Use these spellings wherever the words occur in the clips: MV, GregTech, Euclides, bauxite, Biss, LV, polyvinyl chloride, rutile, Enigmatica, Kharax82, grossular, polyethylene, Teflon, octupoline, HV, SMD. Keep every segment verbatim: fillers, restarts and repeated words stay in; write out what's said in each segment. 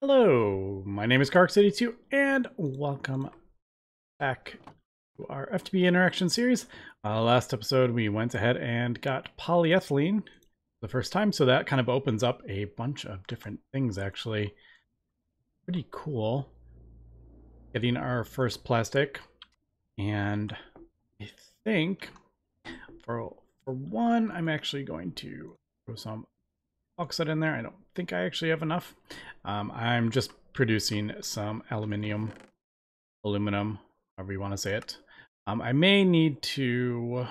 Hello, my name is Kharax eighty-two and welcome back to our F T P interaction series. Uh, last episode we went ahead and got polyethylene the first time, so that kind of opens up a bunch of different things actually. Pretty cool. Getting our first plastic, and I think for, for one I'm actually going to throw some bauxite in there. I don't think I actually have enough. Um, I'm just producing some aluminium, aluminum, however you want to say it. Um, I may need to,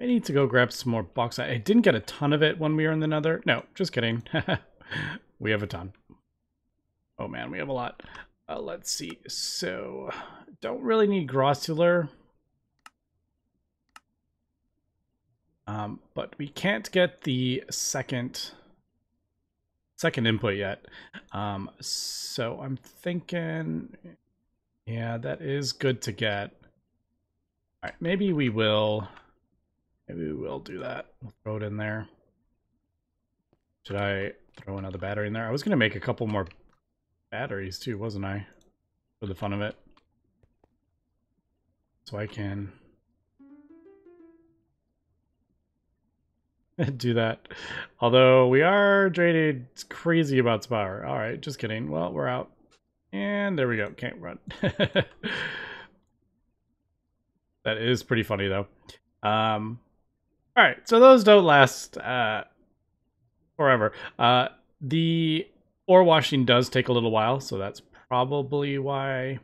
I need to go grab some more bauxite. I didn't get a ton of it when we were in the Nether. No, just kidding. We have a ton. Oh man, we have a lot. Uh, let's see. So, don't really need grossular. Um, but we can't get the second second input yet. Um, so I'm thinking, yeah, that is good to get. All right, maybe we will, maybe we will do that. We'll throw it in there. Should I throw another battery in there? I was gonna make a couple more batteries too, wasn't I? For the fun of it. So I can do that, although we are drained crazy about power. All right, just kidding. Well, we're out, and there we go. Can't run. That is pretty funny though. Um, all right, so those don't last uh, forever. Uh, the ore washing does take a little while, so that's probably why.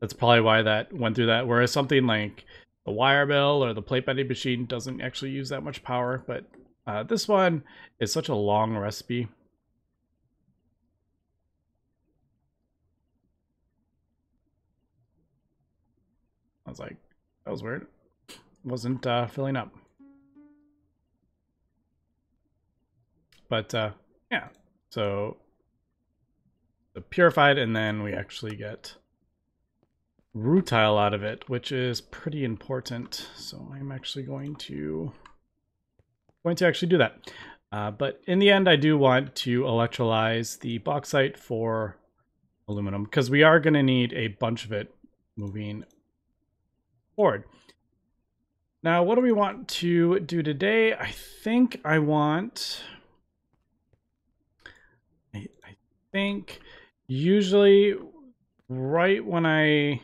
That's probably why that went through that. Whereas something like the wire mill or the plate bending machine doesn't actually use that much power, but uh, this one is such a long recipe. I was like, that was weird. Wasn't uh, filling up. But uh, yeah, so the purified, and then we actually get rutile out of it, which is pretty important, so I'm actually going to going to actually do that, uh, but in the end I do want to electrolyze the bauxite for aluminum, because we are going to need a bunch of it moving forward. Now what do we want to do today? I think I want I, I think usually right when I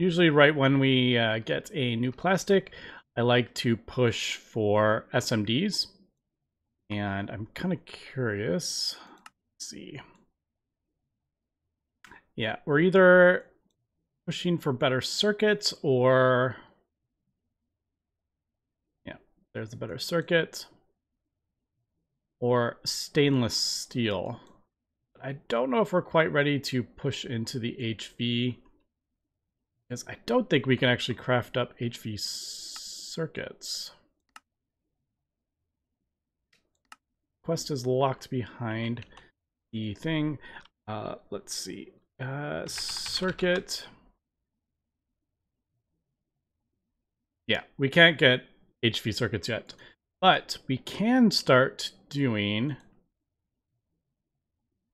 Usually right when we uh, get a new plastic, I like to push for S M Ds. And I'm kind of curious. Let's see. Yeah, we're either pushing for better circuits or... Yeah, there's a better circuit. Or stainless steel. I don't know if we're quite ready to push into the H V. Because I don't think we can actually craft up H V circuits. Quest is locked behind the thing. Uh, let's see. Uh, circuit. Yeah, we can't get H V circuits yet. But we can start doing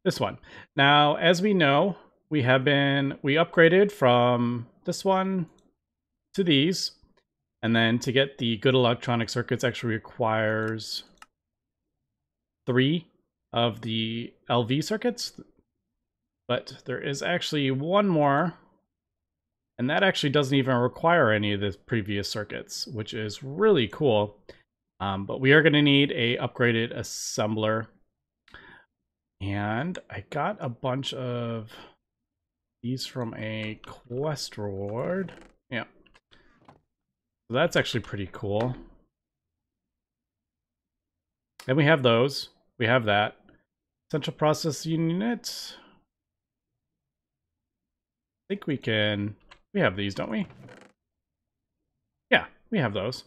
this one. Now, as we know, we have been, we upgraded from this one to these, and then to get the good electronic circuits actually requires three of the L V circuits, but there is actually one more, and that actually doesn't even require any of the previous circuits, which is really cool. Um, but we are going to need a upgraded assembler, and I got a bunch of these from a quest reward. Yeah. So that's actually pretty cool. And we have those. We have that. Central processing unit. I think we can... We have these, don't we? Yeah, we have those.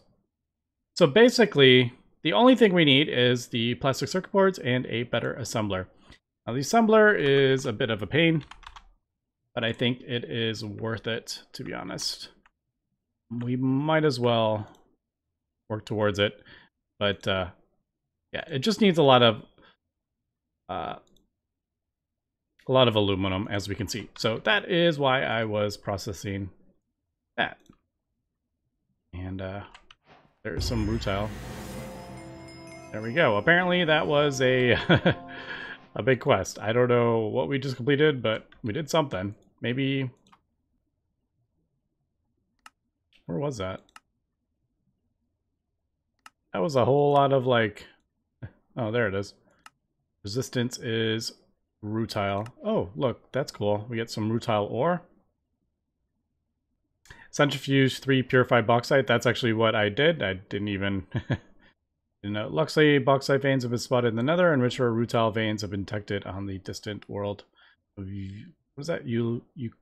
So basically, the only thing we need is the plastic circuit boards and a better assembler. Now the assembler is a bit of a pain, but I think it is worth it, to be honest. We might as well work towards it. But uh, yeah, it just needs a lot of uh, a lot of aluminum, as we can see. So that is why I was processing that. And uh, there's some rutile. There we go. Apparently that was a a big quest. I don't know what we just completed, but we did something. Maybe. Where was that? That was a whole lot of, like, oh, there it is. Resistance is rutile. Oh, look, that's cool. We get some rutile ore. Centrifuge three purified bauxite. That's actually what I did. I didn't even you know. Luckily, bauxite veins have been spotted in the nether, and richer rutile veins have been detected on the distant world of, what is that? You you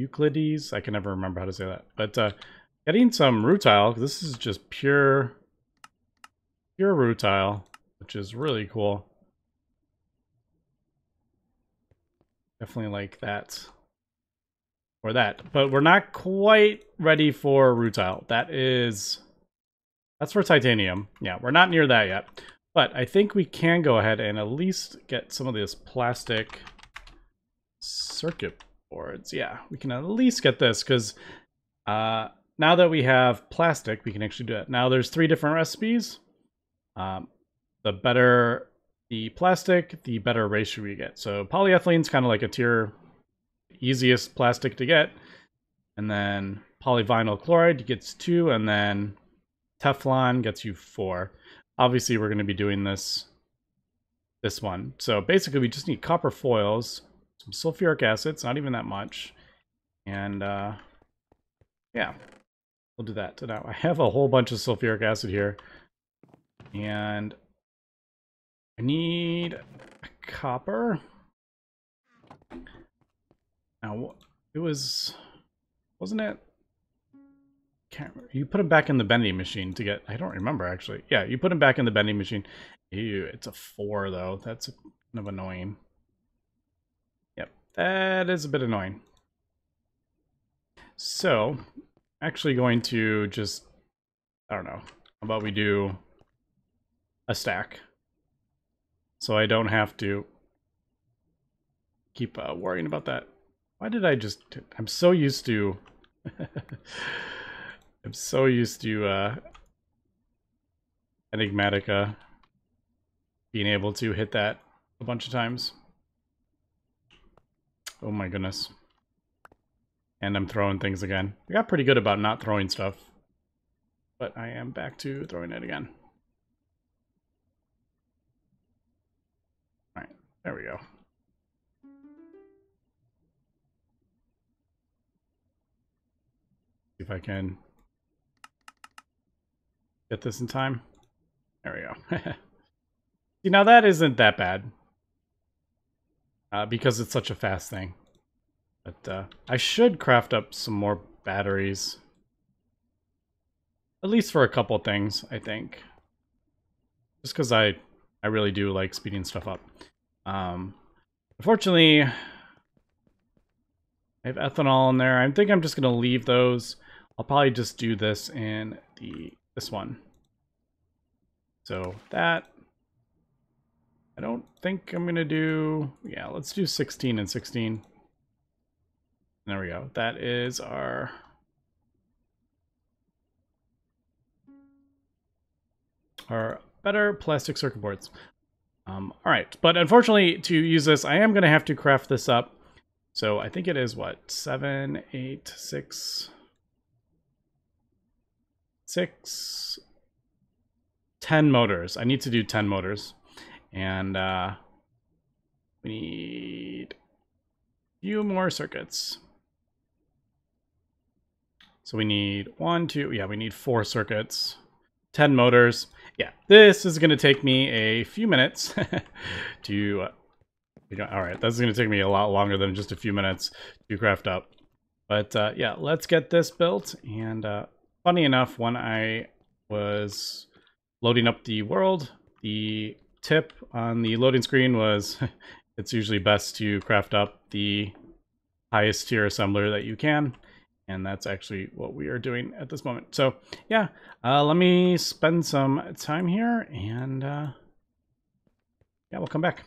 Euclides? I can never remember how to say that. But uh, getting some rutile, this is just pure pure rutile, which is really cool. Definitely like that. Or that. But we're not quite ready for rutile. That is... That's for titanium. Yeah, we're not near that yet. But I think we can go ahead and at least get some of this plastic circuit boards. Yeah, we can at least get this, because uh, now that we have plastic, we can actually do it. Now there's three different recipes. Um, the better the plastic, the better ratio we get. So polyethylene is kind of like a tier... easiest plastic to get, and then polyvinyl chloride gets two, and then Teflon gets you four. Obviously we're going to be doing this this one, so basically we just need copper foils, some sulfuric acid, it's not even that much, and uh yeah, we'll do that. So now I have a whole bunch of sulfuric acid here, and I need copper. Now, it was, wasn't it? Can't remember. You put them back in the bending machine to get, I don't remember actually. Yeah, you put them back in the bending machine. Ew, it's a four though. That's kind of annoying. Yep, that is a bit annoying. So, actually going to just, I don't know. How about we do a stack? So I don't have to keep uh, worrying about that. Why did I just... I'm so used to... I'm so used to uh, Enigmatica being able to hit that a bunch of times. Oh my goodness. And I'm throwing things again. I got pretty good about not throwing stuff. But I am back to throwing it again. Alright, there we go. If I can get this in time. There we go. See, now that isn't that bad. Uh, because it's such a fast thing. But uh, I should craft up some more batteries. At least for a couple things, I think. Just because I, I really do like speeding stuff up. Um, unfortunately, I have ethanol in there. I think I'm just going to leave those. I'll probably just do this in the this one. So that, I don't think I'm gonna do, yeah, let's do sixteen and sixteen. There we go. That is our our better plastic circuit boards. Um, all right, but unfortunately to use this, I am gonna have to craft this up. So I think it is what, seven, eight, six. Six, ten motors. I need to do ten motors, and uh, we need a few more circuits. So we need one, two, yeah, we need four circuits, ten motors. Yeah, this is gonna take me a few minutes to, uh, you know, all right, this is gonna take me a lot longer than just a few minutes to craft up. But uh, yeah, let's get this built. And uh, funny enough, when I was loading up the world, the tip on the loading screen was it's usually best to craft up the highest tier assembler that you can. And that's actually what we are doing at this moment. So yeah, uh, let me spend some time here and uh, yeah, we'll come back.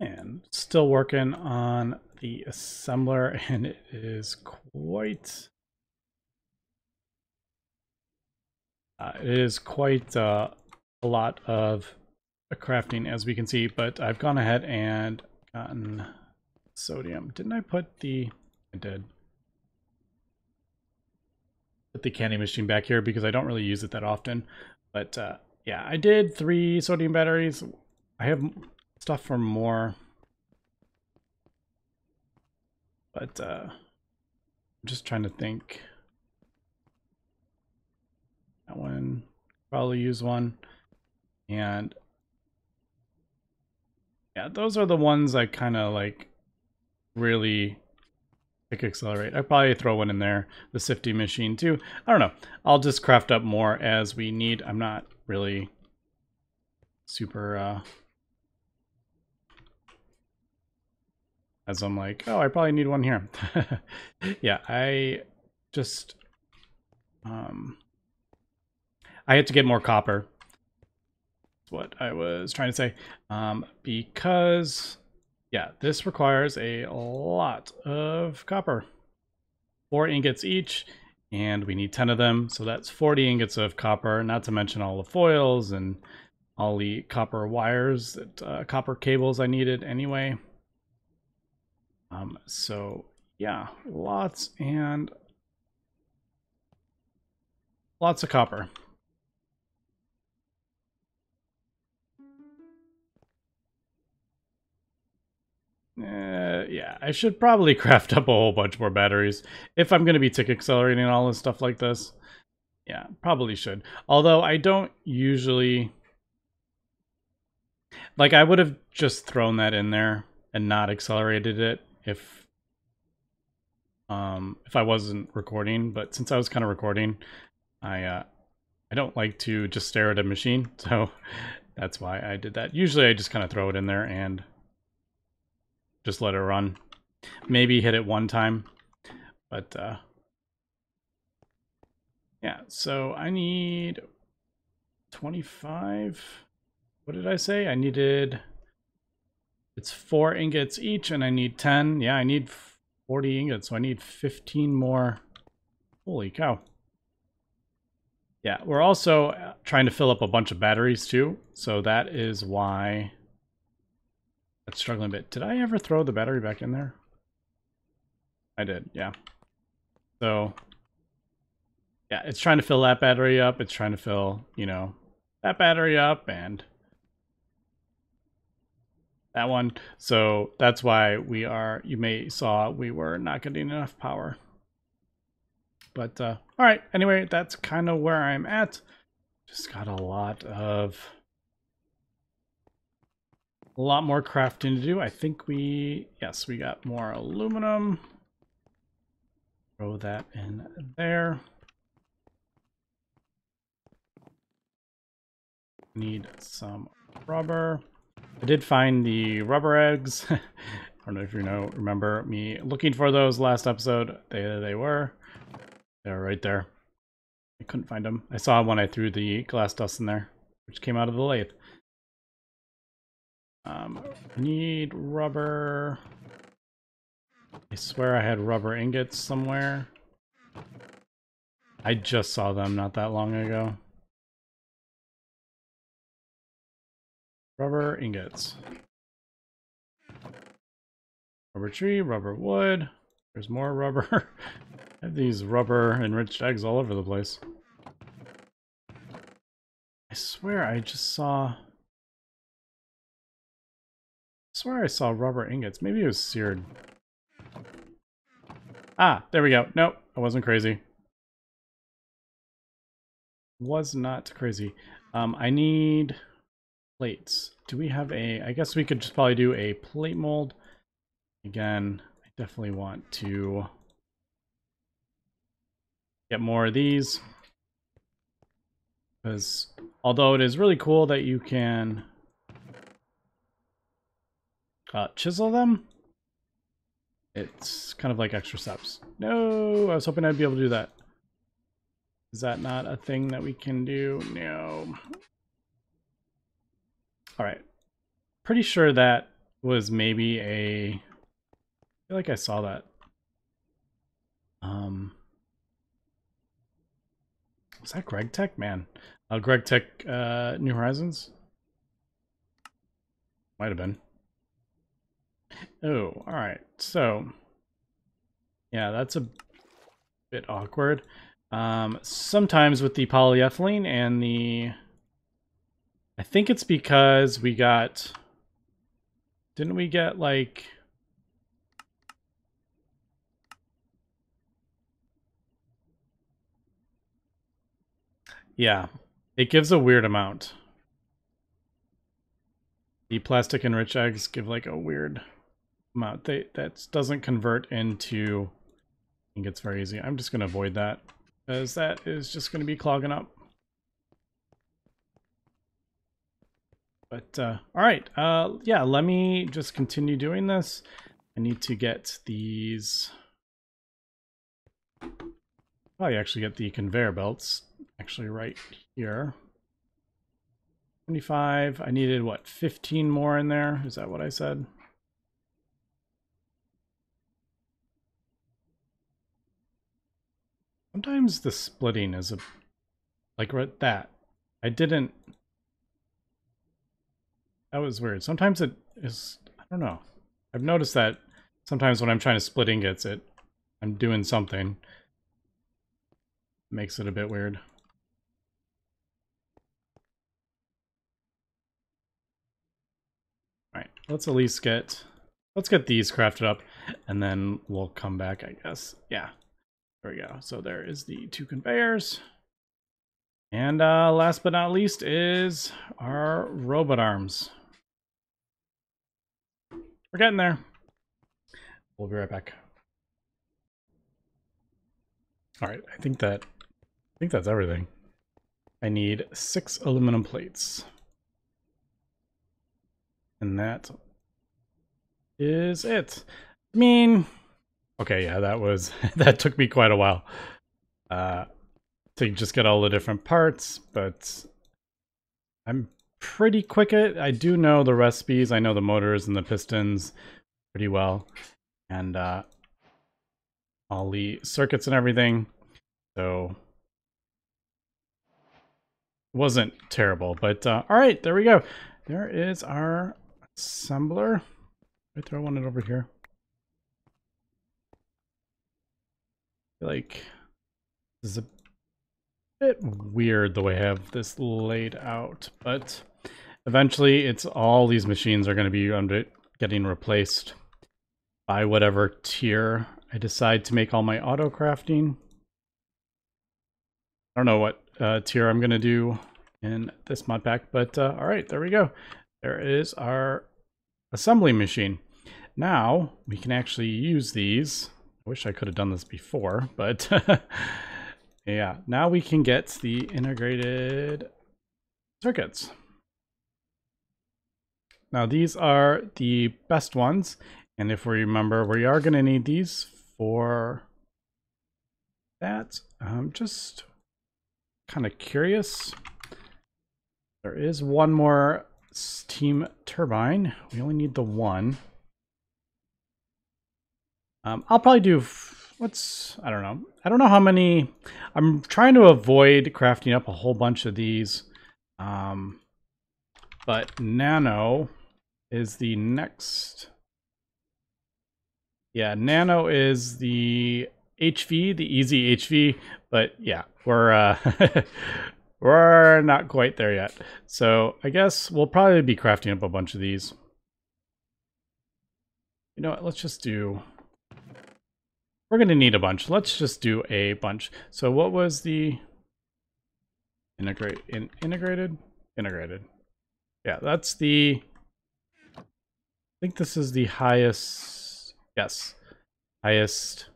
And still working on the assembler, and it is quite, uh, it is quite uh, a lot of crafting, as we can see, but I've gone ahead and gotten sodium. Didn't I put the, I did. Put the candy machine back here because I don't really use it that often. But uh, yeah, I did three sodium batteries. I have stuff for more, but uh, I'm just trying to think. That one, probably use one. And yeah, those are the ones I kind of like really pick accelerate. I probably throw one in there, the sifting machine too. I don't know. I'll just craft up more as we need. I'm not really super, uh, as I'm like, oh, I probably need one here. Yeah, I just, um, I had to get more copper. That's what I was trying to say. Um, because, yeah, this requires a lot of copper. Four ingots each, and we need ten of them. So that's forty ingots of copper, not to mention all the foils and all the copper wires, that, uh, copper cables I needed anyway. Um, so yeah, lots and lots of copper. Uh, yeah, I should probably craft up a whole bunch more batteries if I'm going to be tick accelerating all this stuff like this. Yeah, probably should. Although I don't usually, like, I would have just thrown that in there and not accelerated it if um if I wasn't recording, but since I was kind of recording, I uh I don't like to just stare at a machine, so that's why I did that. Usually I just kind of throw it in there and just let it run. Maybe hit it one time, but uh yeah, so I need twenty-five. What did I say? I needed, it's four ingots each, and I need ten. Yeah, I need forty ingots, so I need fifteen more. Holy cow. Yeah, we're also trying to fill up a bunch of batteries too, so that is why that's struggling a bit. Did I ever throw the battery back in there? I did, yeah. So, yeah, it's trying to fill that battery up. It's trying to fill, you know, that battery up and that one. So that's why we are, you may saw we were not getting enough power. But uh, all right, anyway, that's kind of where I'm at. Just got a lot of, a lot more crafting to do. I think we, yes, we got more aluminum. Throw that in there. Need some rubber. I did find the rubber eggs. I don't know if you know, remember me looking for those last episode. There they were. They're right there. I couldn't find them. I saw when I threw the glass dust in there, which came out of the lathe. Um, need rubber. I swear I had rubber ingots somewhere. I just saw them not that long ago. Rubber ingots. Rubber tree, rubber wood. There's more rubber. I have these rubber enriched eggs all over the place. I swear I just saw... I swear I saw rubber ingots. Maybe it was seared. Ah, there we go. Nope, I wasn't crazy. Was not crazy. Um, I need... plates. Do we have a, I guess we could just probably do a plate mold. Again, I definitely want to get more of these, because although it is really cool that you can uh, chisel them, It's kind of like extra steps. No, I was hoping I'd be able to do that. Is that not a thing that we can do? No. All right. Pretty sure that was maybe a... I feel like I saw that. Um, was that GregTech? Man. Uh, GregTech uh, New Horizons? Might have been. Oh, all right. So, yeah, that's a bit awkward. Um, sometimes with the polyethylene and the, I think it's because we got, didn't we get like, yeah, it gives a weird amount. The plastic enriched eggs give like a weird amount. They, that doesn't convert into, I think it's very easy. I'm just going to avoid that, because that is just going to be clogging up. But, uh, all right. Uh, yeah, let me just continue doing this. I need to get these. Probably actually get the conveyor belts actually right here. twenty-five. I needed, what, fifteen more in there? Is that what I said? Sometimes the splitting is a, like right that. I didn't, that was weird. Sometimes it is, I don't know. I've noticed that sometimes when I'm trying to split ingots, it, I'm doing something. Makes it a bit weird. All right, let's at least get, let's get these crafted up and then we'll come back, I guess. Yeah. There we go. So there is the two conveyors. And uh, last but not least is our robot arms. We're getting there. We'll be right back. All right, I think that I think that's everything. I need six aluminum plates. And that is it. I mean, okay, yeah, that was, that took me quite a while uh, to just get all the different parts, but I'm pretty quick at it. I do know the recipes. I know the motors and the pistons pretty well, and uh, all the circuits and everything. So it wasn't terrible, but uh, all right, there we go. There is our assembler. Right there, I want it over here. Like, this is a bit weird the way I have this laid out, but eventually it's all these machines are going to be under getting replaced by whatever tier I decide to make all my auto crafting. I don't know what uh, tier I'm going to do in this mod pack, but uh, all right, there we go. There is our assembly machine. Now we can actually use these. I wish I could have done this before, but yeah, now we can get the integrated circuits. Now these are the best ones, and if we remember, we are going to need these for that. I'm just kind of curious. There is one more steam turbine. We only need the one. Um, I'll probably do, what's, I don't know. I don't know how many, I'm trying to avoid crafting up a whole bunch of these. Um, but nano is the next. Yeah, nano is the H V, the easy H V. But yeah, we're, uh, we're not quite there yet. So I guess we'll probably be crafting up a bunch of these. You know what, let's just do... We're going to need a bunch. Let's just do a bunch. So what was the integrate in integrated integrated? Yeah, that's the, I think this is the highest. Yes, highest.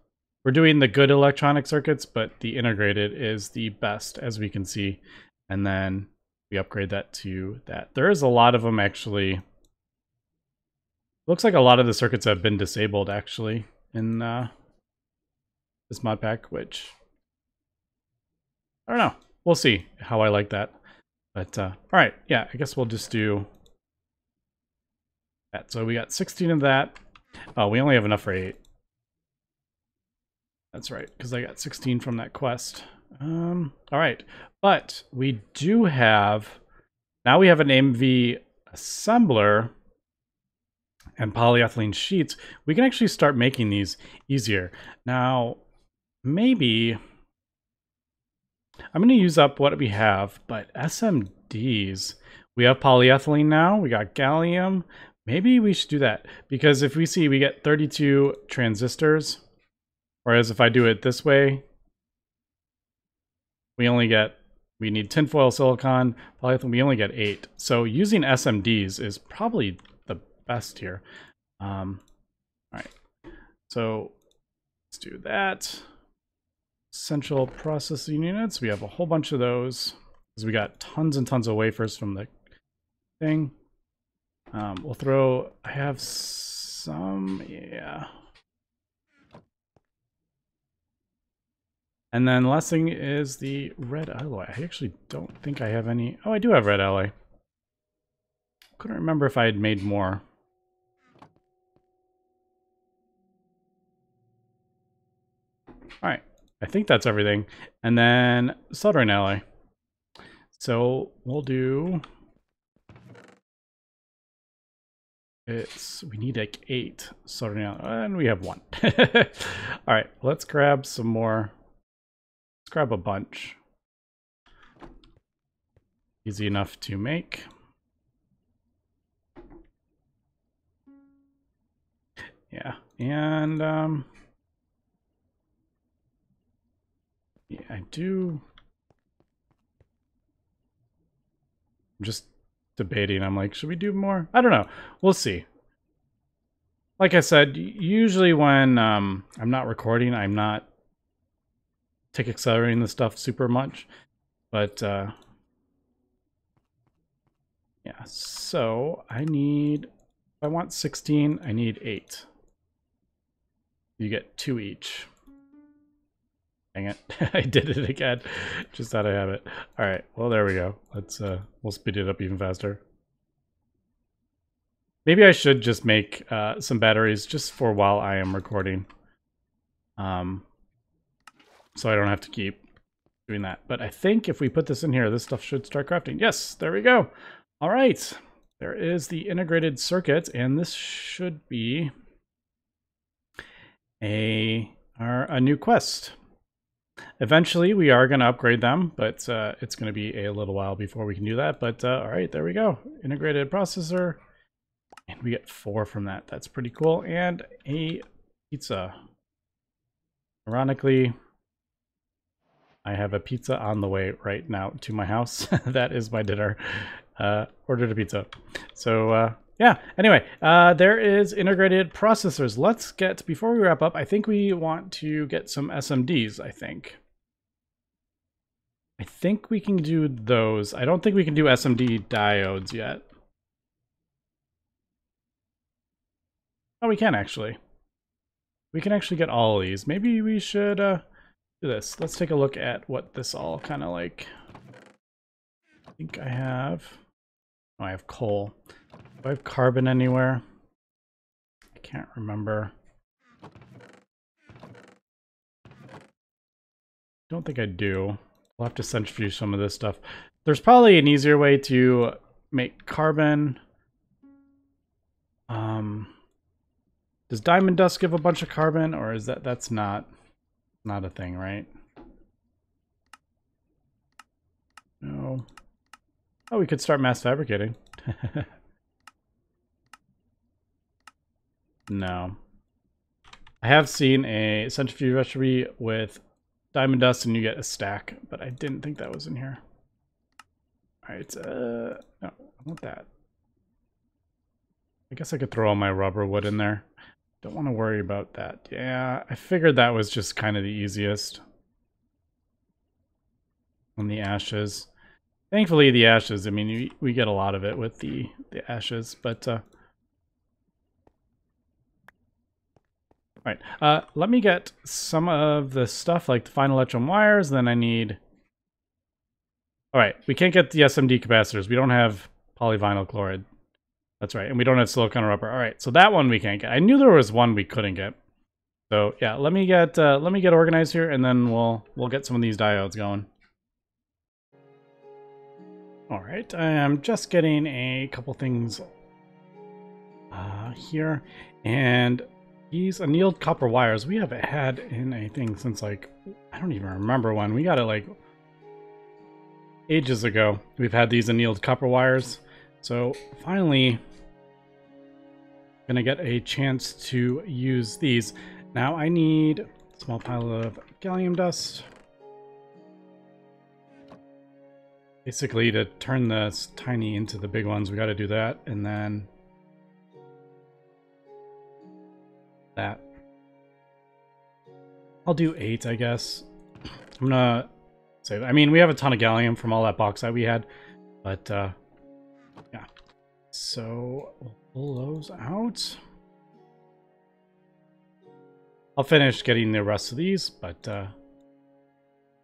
We're doing the good electronic circuits, but the integrated is the best, as we can see. And then we upgrade that to that. There is a lot of them, actually. Looks like a lot of the circuits have been disabled, actually. in uh, this mod pack, which I don't know. We'll see how I like that. But uh, all right, yeah, I guess we'll just do that. So we got sixteen of that. Oh, we only have enough for eight. That's right, because I got sixteen from that quest. Um, all right, but we do have, now we have an M V assembler and polyethylene sheets. We can actually start making these easier. Now, maybe I'm going to use up what we have, but S M Ds, we have polyethylene now, we got gallium. Maybe we should do that, because if we see we get thirty-two transistors, whereas if I do it this way, we only get, we need tinfoil, silicon, polyethylene, we only get eight. So using S M Ds is probably the best here. Um, all right, so let's do that. Central processing units, we have a whole bunch of those because we got tons and tons of wafers from the thing. Um, we'll throw, I have some, yeah. And then last thing is the red alloy. I actually don't think I have any. Oh, I do have red alloy. Couldn't remember if I had made more. All right, I think that's everything. And then soldering alloy. So we'll do, it's, we need like eight soldering alloy, and we have one. All right, let's grab some more. Let's grab a bunch. Easy enough to make. Yeah, and um, yeah, I do. I'm just debating. I'm like, should we do more? I don't know. We'll see. Like I said, usually when um, I'm not recording, I'm not take accelerating the stuff super much, but uh yeah, so I need, if I want sixteen, I need eight. You get two each. Dang it. I did it again, just thought I have it. All right, well, there we go. Let's uh we'll speed it up even faster. Maybe I should just make uh some batteries just for while I am recording, um so I don't have to keep doing that. But I think if we put this in here, this stuff should start crafting. Yes, there we go. All right, there is the integrated circuit, and this should be a, our, a new quest. Eventually we are gonna upgrade them, but uh, it's gonna be a little while before we can do that. But uh, all right, there we go. Integrated processor, and we get four from that. That's pretty cool. And a pizza. Ironically, I have a pizza on the way right now to my house. That is my dinner. Uh, ordered a pizza. So uh, yeah, anyway, uh, there is integrated processors. Let's get, before we wrap up, I think we want to get some S M Ds, I think. I think we can do those. I don't think we can do S M D diodes yet. Oh, we can actually. We can actually get all of these. Maybe we should uh, do this. Let's take a look at what this all kind of like. I think I have, oh, I have coal. Do I have carbon anywhere? I can't remember. Don't think I do. We'll have to centrifuge some of this stuff. There's probably an easier way to make carbon. Um, does diamond dust give a bunch of carbon, or is that, that's not, not a thing, right? No. Oh, we could start mass fabricating. No. I have seen a centrifuge recipe with diamond dust and you get a stack, but I didn't think that was in here. All right. Uh, no, I want that. I guess I could throw all my rubber wood in there. Don't want to worry about that. Yeah, I figured that was just kind of the easiest. On the ashes. Thankfully, the ashes, I mean, we, we get a lot of it with the, the ashes, but... Uh, right, uh, let me get some of the stuff like the fine electron wires. Then I need... All right, we can't get the S M D capacitors. We don't have polyvinyl chloride. That's right, and we don't have silicon rubber. All right, so that one we can't get. I knew there was one we couldn't get. So yeah, let me get uh, let me get organized here, and then we'll we'll get some of these diodes going. All right, I am just getting a couple things uh, here, and these annealed copper wires we haven't had in a thing since, like, I don't even remember when we got it, like ages ago. We've had these annealed copper wires, so finally gonna get a chance to use these. Now I need a small pile of gallium dust, basically, to turn this tiny into the big ones. We got to do that, and then that. I'll do eight, I guess. I'm gonna save. I mean, we have a ton of gallium from all that bauxite we had, but uh, yeah. So we'll pull those out. I'll finish getting the rest of these, but uh,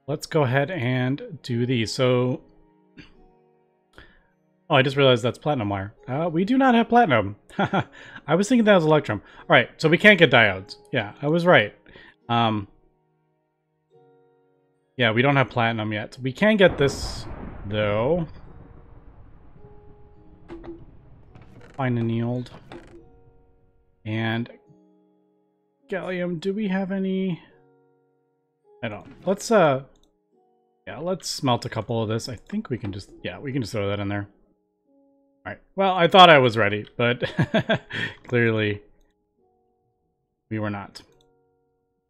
let's go ahead and do these. So, oh, I just realized that's platinum wire. Uh, we do not have platinum. I was thinking that was electrum. All right, so we can't get diodes. Yeah, I was right. Um, yeah, we don't have platinum yet. We can get this, though. Find annealed. And gallium, do we have any? I don't. Let's uh yeah, let's smelt a couple of this. I think we can just yeah, we can just throw that in there. Alright. Well, I thought I was ready, but clearly we were not.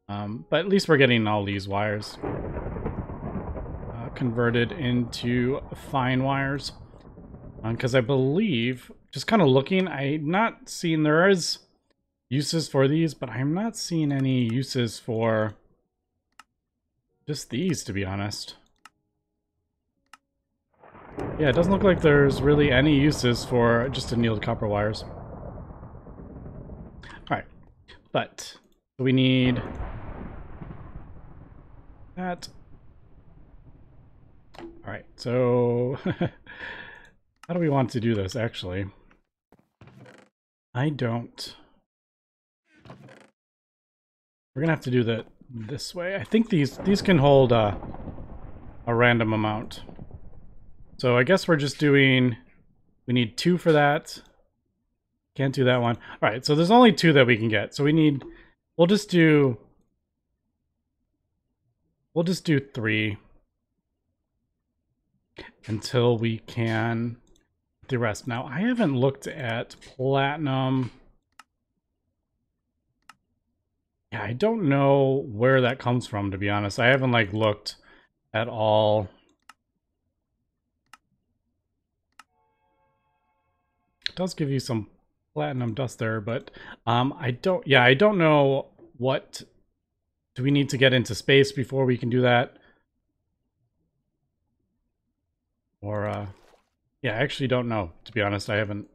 Um, but at least we're getting all these wires uh, converted into fine wires. Because um, I believe, just kind of looking, I'm not seeing there is uses for these, but I'm not seeing any uses for just these, to be honest. Yeah, it doesn't look like there's really any uses for just annealed copper wires. Alright, but we need that. Alright, so how do we want to do this, actually? I don't... We're gonna have to do that this way. I think these these can hold uh, a random amount. So I guess we're just doing... We need two for that. Can't do that one. All right, so there's only two that we can get. So we need... We'll just do... We'll just do three until we can get the rest. Now, I haven't looked at platinum... Yeah, I don't know where that comes from, to be honest. I haven't, like, looked at all. It does give you some platinum dust there, but um, I don't... Yeah, I don't know what... Do we need to get into space before we can do that? Or, uh... yeah, I actually don't know, to be honest. I haven't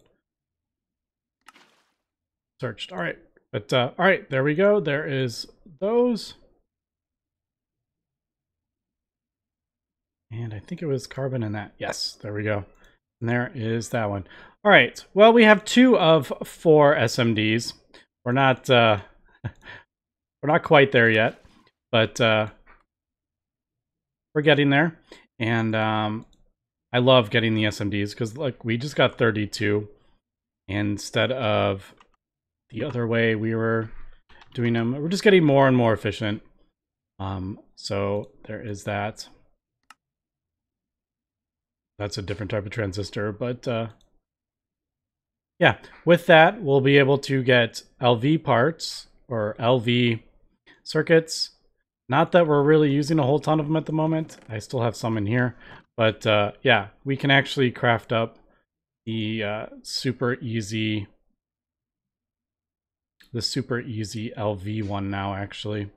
searched. All right. But, uh, all right, there we go. There is those. And I think it was carbon in that. Yes, there we go. And there is that one. All right. Well, we have two of four S M Ds. We're not, uh, we're not quite there yet, but uh, we're getting there. And um, I love getting the S M Ds because, look, we just got thirty-two instead of... The other way we were doing them. We're just getting more and more efficient. Um, so there is that. That's a different type of transistor, but uh, yeah. With that, we'll be able to get L V parts or L V circuits. Not that we're really using a whole ton of them at the moment. I still have some in here, but uh, yeah, we can actually craft up the uh, super easy... The super easy L V one now, actually.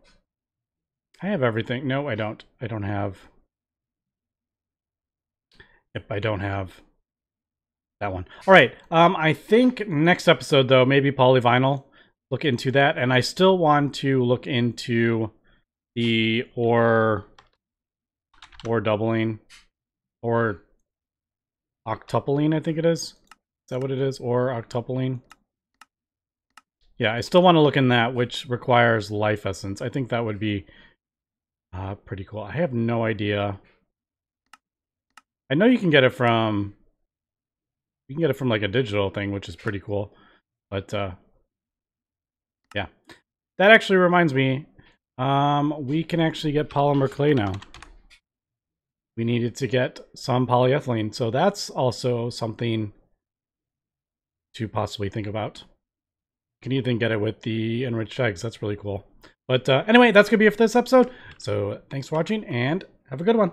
I have everything. No, I don't. I don't have... Yep, I don't have that one. All right. Um, I think next episode, though, maybe polyvinyl. look into that. And I still want to look into the ore, ore doubling, or octupoline, I think it is. Is that what it is? Or octupoline? Yeah, I still want to look in that, which requires life essence. I think that would be uh, pretty cool. I have no idea. I know you can get it from, you can get it from like a digital thing, which is pretty cool. But uh, yeah, that actually reminds me, um, we can actually get polymer clay now. We needed to get some polyethylene, so that's also something to possibly think about. Can even get it with the enriched eggs. That's really cool. But uh, anyway, that's going to be it for this episode. So thanks for watching and have a good one.